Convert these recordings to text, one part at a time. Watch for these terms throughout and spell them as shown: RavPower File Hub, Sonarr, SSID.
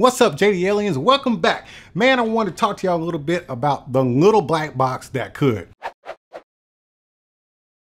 What's up, JD Aliens? Welcome back. Man, I want to talk to y'all a little bit about the little black box that could.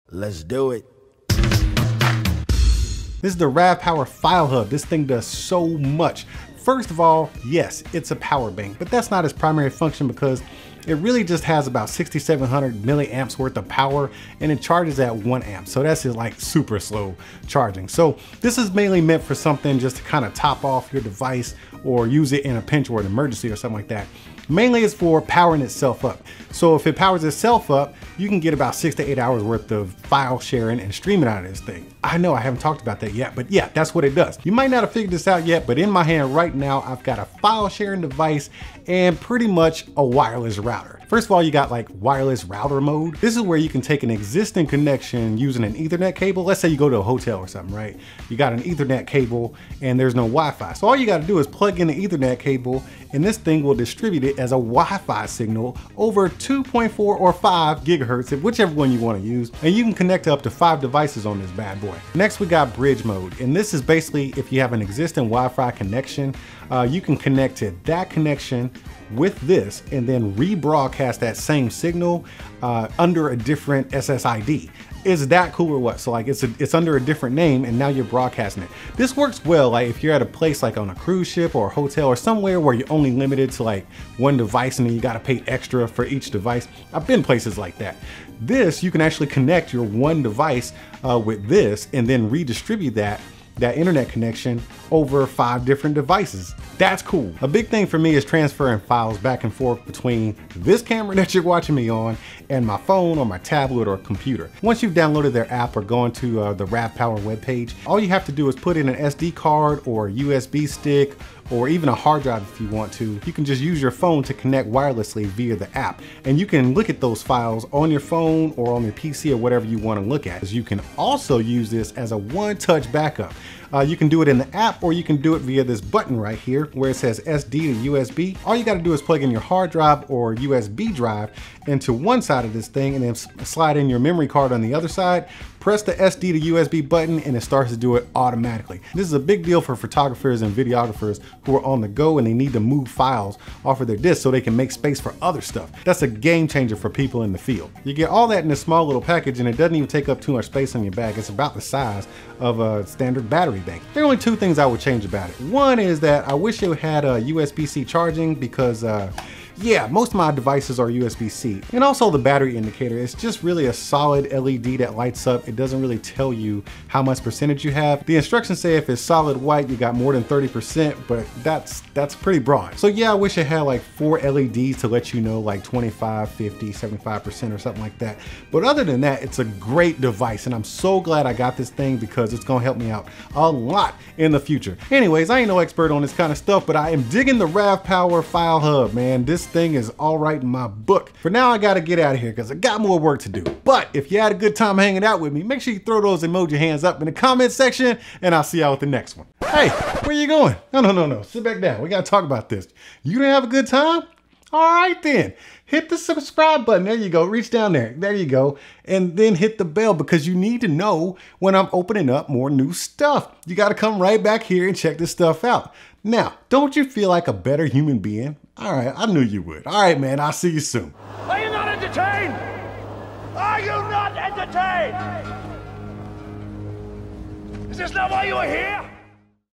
Let's do it. This is the RavPower File Hub. This thing does so much. First of all, yes, it's a power bank, but that's not its primary function because it really just has about 6,700 milliamps worth of power, and it charges at 1 amp. So that's just like super slow charging. So this is mainly meant for something just to kind of top off your device or use it in a pinch or an emergency or something like that. Mainly it's for powering itself up. So if it powers itself up, you can get about 6 to 8 hours worth of file sharing and streaming out of this thing. I know I haven't talked about that yet, but yeah, that's what it does. You might not have figured this out yet, but in my hand right now, I've got a file sharing device and pretty much a wireless router. First of all, you got like wireless router mode. This is where you can take an existing connection using an Ethernet cable. Let's say you go to a hotel or something, right? You got an Ethernet cable and there's no Wi-Fi. So all you gotta do is plug in the Ethernet cable and this thing will distribute it as a Wi-Fi signal over 2.4 or 5 gigahertz, whichever one you wanna use. And you can connect up to 5 devices on this bad boy. Next, we got bridge mode. And this is basically if you have an existing Wi-Fi connection, you can connect to that connection with this and then rebroadcast that same signal under a different SSID. Is that cool or what? So like it's under a different name and now you're broadcasting it. This works well like if you're at a place like on a cruise ship or a hotel or somewhere where you're only limited to like 1 device and then you gotta pay extra for each device. I've been places like that. This, you can actually connect your 1 device with this and then redistribute that internet connection over 5 different devices. That's cool. A big thing for me is transferring files back and forth between this camera that you're watching me on and my phone or my tablet or computer. Once you've downloaded their app or gone to the RavPower webpage, all you have to do is put in an SD card or a USB stick or even a hard drive if you want to. You can just use your phone to connect wirelessly via the app. And you can look at those files on your phone or on your PC or whatever you want to look at. You can also use this as a one-touch backup. You can do it in the app or you can do it via this button right here where it says SD to USB. All you got to do is plug in your hard drive or USB drive into one side of this thing and then slide in your memory card on the other side. Press the SD to USB button and it starts to do it automatically. This is a big deal for photographers and videographers who are on the go and they need to move files off of their disk so they can make space for other stuff. That's a game changer for people in the field. You get all that in a small little package and it doesn't even take up too much space on your bag. It's about the size of a standard battery bank. There are only 2 things I would change about it. One is that I wish it had a USB-C charging because yeah, most of my devices are USB-C. And also the battery indicator, it's just really a solid LED that lights up. It doesn't really tell you how much percentage you have. The instructions say if it's solid white, you got more than 30%, but that's pretty broad. So yeah, I wish it had like 4 LEDs to let you know like 25, 50, 75% or something like that. But other than that, it's a great device and I'm so glad I got this thing because it's gonna help me out a lot in the future. Anyways, I ain't no expert on this kind of stuff, but I am digging the RavPower File Hub, man. This thing is all right in my book. For now, I gotta get out of here because I got more work to do. But if you had a good time hanging out with me, make sure you throw those emoji hands up in the comment section and I'll see y'all with the next one. Hey, where you going? No, sit back down. We gotta talk about this. You didn't have a good time? All right then, hit the subscribe button. There you go, reach down there. There you go. And then hit the bell because you need to know when I'm opening up more new stuff. You gotta come right back here and check this stuff out. Now, don't you feel like a better human being? All right, I knew you would. All right, man, I'll see you soon. Are you not entertained? Are you not entertained? Is this not why you are here?